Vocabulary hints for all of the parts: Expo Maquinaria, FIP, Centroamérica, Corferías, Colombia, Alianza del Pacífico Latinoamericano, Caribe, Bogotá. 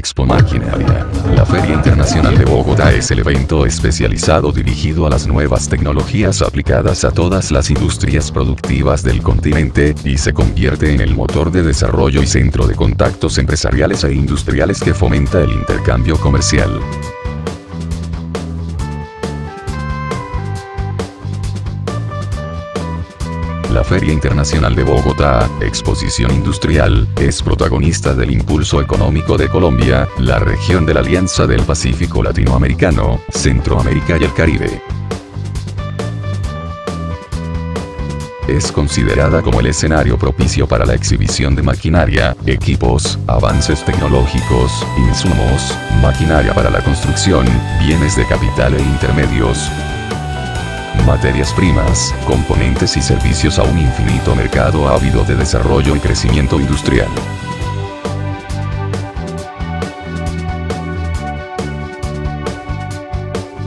Expo Maquinaria. La Feria Internacional de Bogotá es el evento especializado dirigido a las nuevas tecnologías aplicadas a todas las industrias productivas del continente, y se convierte en el motor de desarrollo y centro de contactos empresariales e industriales que fomenta el intercambio comercial. La Feria Internacional de Bogotá, Exposición Industrial, es protagonista del impulso económico de Colombia, la región de la Alianza del Pacífico Latinoamericano, Centroamérica y el Caribe. Es considerada como el escenario propicio para la exhibición de maquinaria, equipos, avances tecnológicos, insumos, maquinaria para la construcción, bienes de capital e intermedios, materias primas, componentes y servicios a un infinito mercado ávido de desarrollo y crecimiento industrial.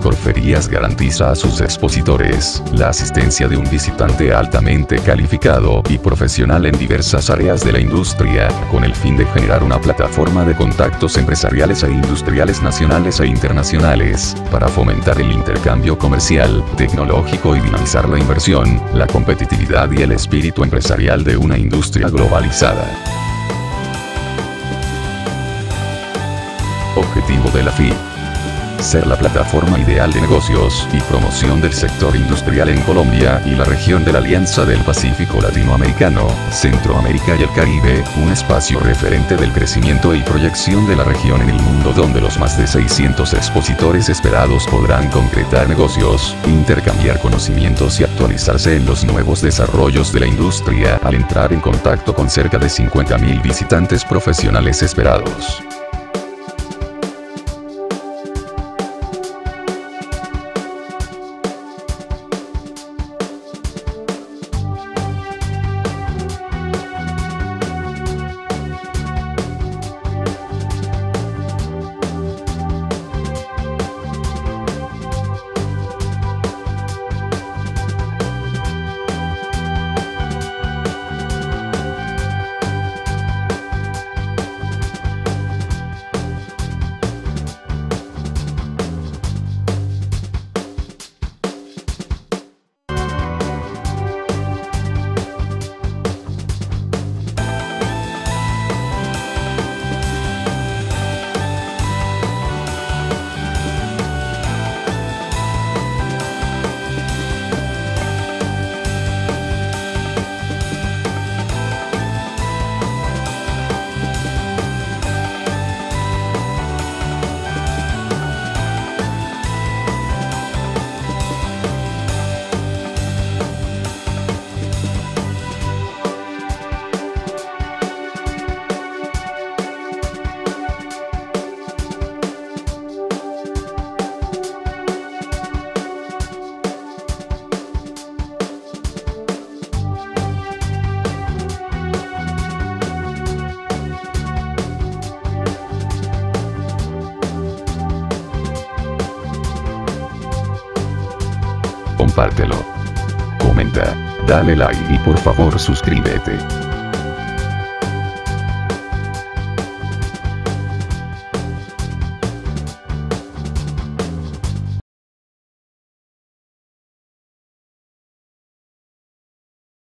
Corferías garantiza a sus expositores la asistencia de un visitante altamente calificado y profesional en diversas áreas de la industria, con el fin de generar una plataforma de contactos empresariales e industriales nacionales e internacionales, para fomentar el intercambio comercial, tecnológico y dinamizar la inversión, la competitividad y el espíritu empresarial de una industria globalizada. Objetivo de la FIP: ser la plataforma ideal de negocios y promoción del sector industrial en Colombia y la región de la Alianza del Pacífico Latinoamericano, Centroamérica y el Caribe, un espacio referente del crecimiento y proyección de la región en el mundo, donde los más de 600 expositores esperados podrán concretar negocios, intercambiar conocimientos y actualizarse en los nuevos desarrollos de la industria al entrar en contacto con cerca de 50.000 visitantes profesionales esperados. Compártelo, comenta, dale like y por favor suscríbete.